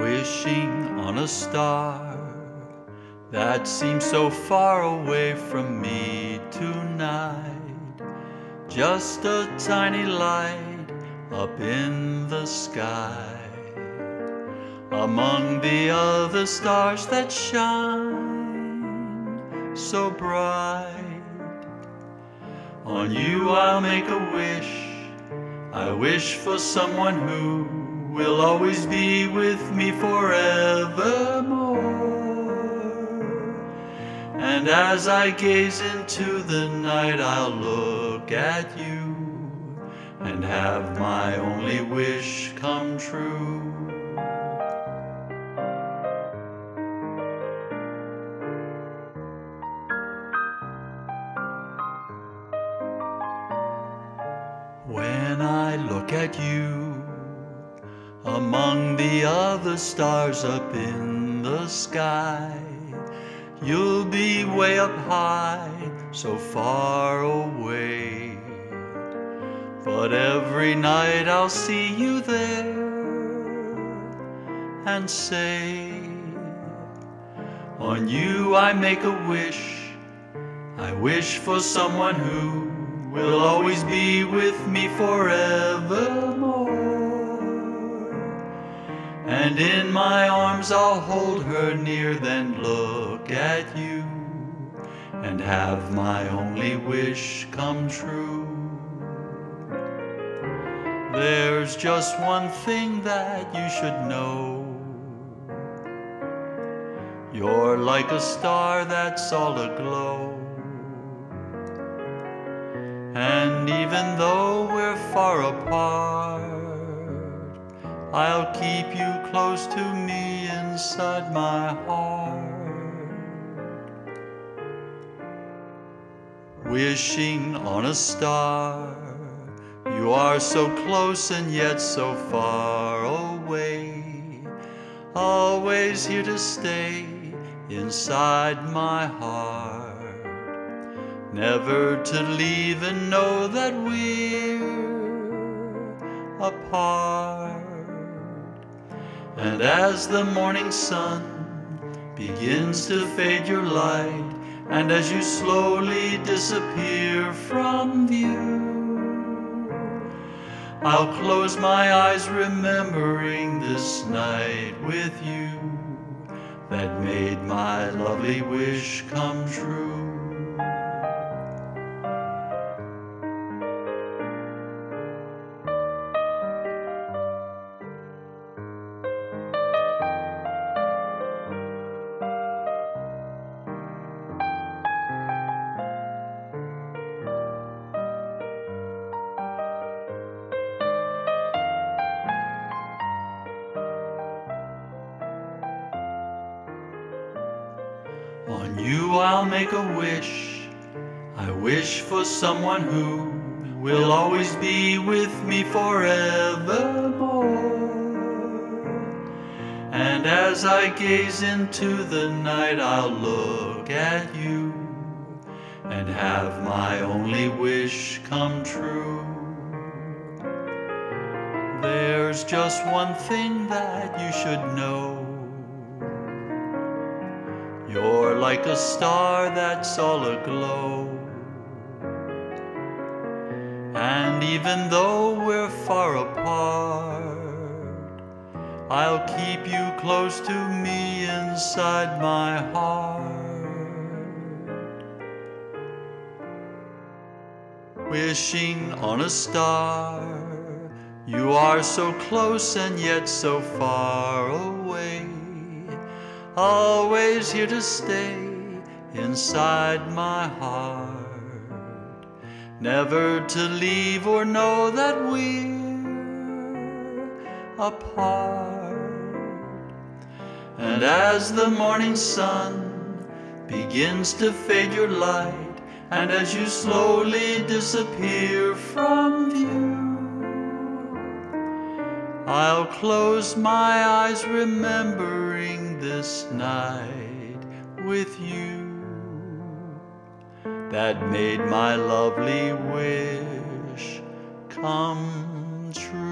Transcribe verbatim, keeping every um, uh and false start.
wishing on a star that seems so far away from me tonight. Just a tiny light up in the sky, among the other stars that shine so bright. On you I'll make a wish. I wish for someone who will always be with me forevermore. And as I gaze into the night, I'll look at you and have my only wish come true. When I look at you, among the other stars up in the sky, you'll be way up high, so far away. But every night I'll see you there and say, on you I make a wish. I wish for someone who will always be with me forevermore. And in my arms I'll hold her near, then look at you and have my only wish come true. There's just one thing that you should know. You're like a star that's all aglow. And even though we're far apart, I'll keep you close to me inside my heart. Wishing on a star, you are so close and yet so far away, always here to stay inside my heart. Never to leave and know that we're apart. And as the morning sun begins to fade your light, and as you slowly disappear from view, I'll close my eyes remembering this night with you that made my lovely wish come true. On you I'll make a wish. I wish for someone who will always be with me forevermore. And as I gaze into the night, I'll look at you and have my only wish come true. There's just one thing that you should know. You're like a star that's all aglow. And even though we're far apart, I'll keep you close to me inside my heart. Wishing on a star, you are so close and yet so far away, always here to stay inside my heart. Never to leave or know that we're apart. And as the morning sun begins to fade your light, and as you slowly disappear from view, I'll close my eyes remembering this night with you that made my lovely wish come true.